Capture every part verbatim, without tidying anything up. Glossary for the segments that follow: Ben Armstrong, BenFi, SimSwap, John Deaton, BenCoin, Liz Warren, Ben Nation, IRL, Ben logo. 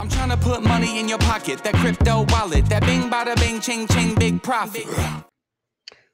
I'm trying to put money in your pocket, that crypto wallet, that bing bada bing ching ching big profit.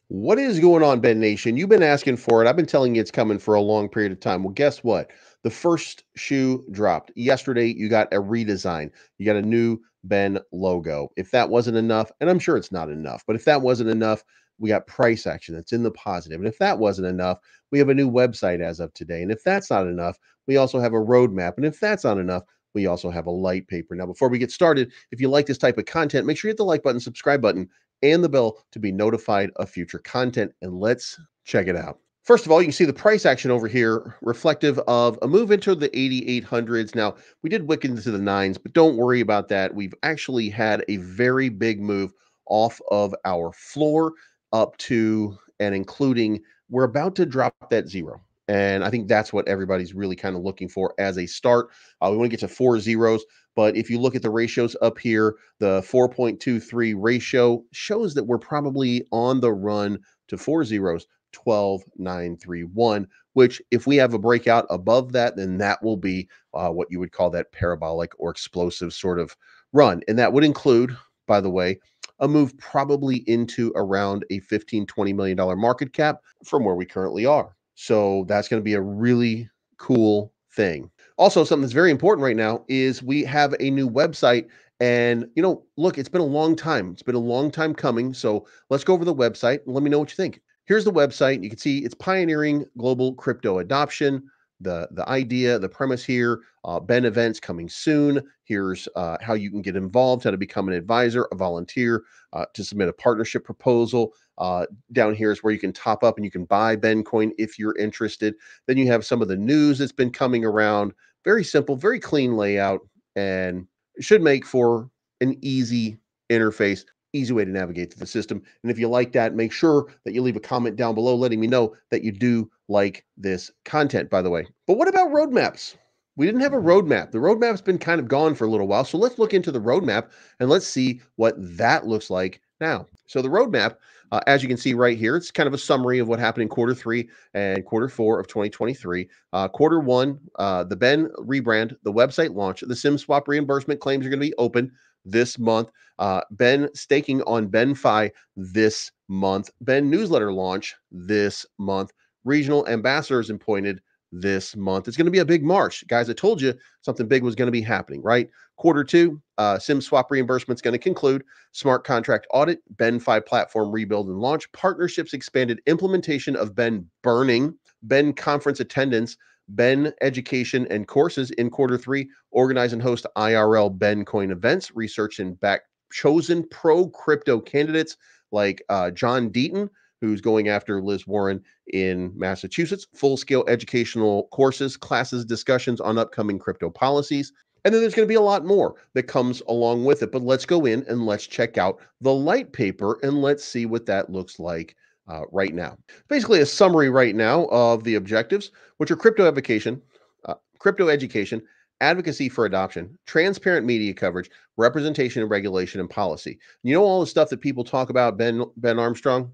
What is going on, Ben Nation? You've been asking for it. I've been telling you it's coming for a long period of time. Well, guess what? The first shoe dropped yesterday. You got a redesign. You got a new Ben logo. If that wasn't enough, and I'm sure it's not enough, but if that wasn't enough, we got price action that's in the positive. And if that wasn't enough, we have a new website as of today. And if that's not enough, we also have a roadmap. And if that's not enough, we also have a light paper. Now, before we get started, if you like this type of content, make sure you hit the like button, subscribe button, and the bell to be notified of future content. And let's check it out. First of all, you can see the price action over here reflective of a move into the eighty-eight hundreds. Now, we did wick into the nines, but don't worry about that. We've actually had a very big move off of our floor up to and including, we're about to drop that zero. And I think that's what everybody's really kind of looking for as a start. Uh, we want to get to four zeros, but if you look at the ratios up here, the four point two three ratio shows that we're probably on the run to four zeros, twelve nine three one, which if we have a breakout above that, then that will be uh, what you would call that parabolic or explosive sort of run. And that would include, by the way, a move probably into around a fifteen, twenty million dollar market cap from where we currently are. So that's going to be a really cool thing. Also, something that's very important right now is we have a new website. And, you know, look, it's been a long time. It's been a long time coming. So let's go over the website and let me know what you think. Here's the website. You can see it's pioneering global crypto adoption. The, the idea, the premise here, uh, Ben events coming soon. Here's uh, how you can get involved, how to become an advisor, a volunteer, uh, to submit a partnership proposal. Uh, down here is where you can top up and you can buy BenCoin if you're interested. Then you have some of the news that's been coming around. Very simple, very clean layout, and should make for an easy interface. Easy way to navigate through the system. And if you like that, make sure that you leave a comment down below letting me know that you do like this content, by the way. But what about roadmaps? We didn't have a roadmap. The roadmap's been kind of gone for a little while. So let's look into the roadmap and let's see what that looks like now. So the roadmap, uh, as you can see right here, it's kind of a summary of what happened in quarter three and quarter four of twenty twenty-three. Uh, quarter one, uh, the Ben rebrand, the website launch, the SimSwap reimbursement claims are going to be open this month. Uh, Ben staking on BenFi this month. Ben newsletter launch this month. Regional ambassadors appointed this month. It's going to be a big March. Guys, I told you something big was going to be happening, right? Quarter two, uh, SimSwap reimbursement is going to conclude. Smart contract audit, BenFi platform rebuild and launch. Partnerships expanded, implementation of Ben burning, Ben conference attendance, Ben education and courses in quarter three, organize and host I R L BenCoin events, research and back chosen pro crypto candidates like uh, John Deaton, who's going after Liz Warren in Massachusetts, full-scale educational courses, classes, discussions on upcoming crypto policies. And then there's going to be a lot more that comes along with it. But let's go in and let's check out the light paper and let's see what that looks like uh, right now. Basically a summary right now of the objectives, which are crypto education, uh, crypto education, advocacy for adoption, transparent media coverage, representation and regulation and policy. You know all the stuff that people talk about, Ben, Ben Armstrong?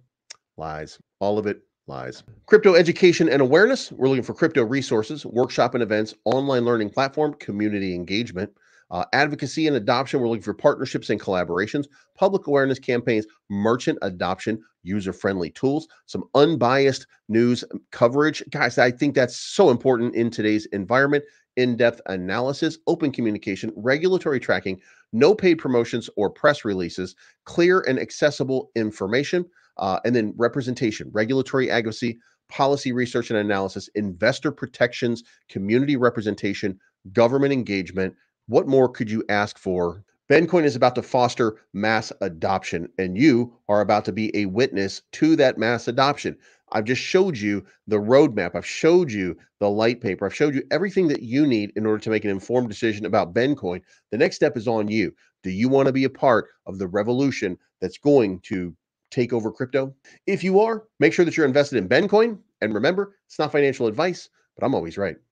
Lies. All of it lies. Crypto education and awareness. We're looking for crypto resources, workshop and events, online learning platform, community engagement, uh, advocacy and adoption. We're looking for partnerships and collaborations, public awareness campaigns, merchant adoption, user-friendly tools, some unbiased news coverage. Guys, I think that's so important in today's environment. In-depth analysis, open communication, regulatory tracking, no paid promotions or press releases, clear and accessible information, uh, and then representation, regulatory advocacy, policy research and analysis, investor protections, community representation, government engagement. What more could you ask for? BenCoin is about to foster mass adoption, and you are about to be a witness to that mass adoption. I've just showed you the roadmap. I've showed you the light paper. I've showed you everything that you need in order to make an informed decision about BenCoin. The next step is on you. Do you want to be a part of the revolution that's going to take over crypto? If you are, make sure that you're invested in BenCoin. And remember, it's not financial advice, but I'm always right.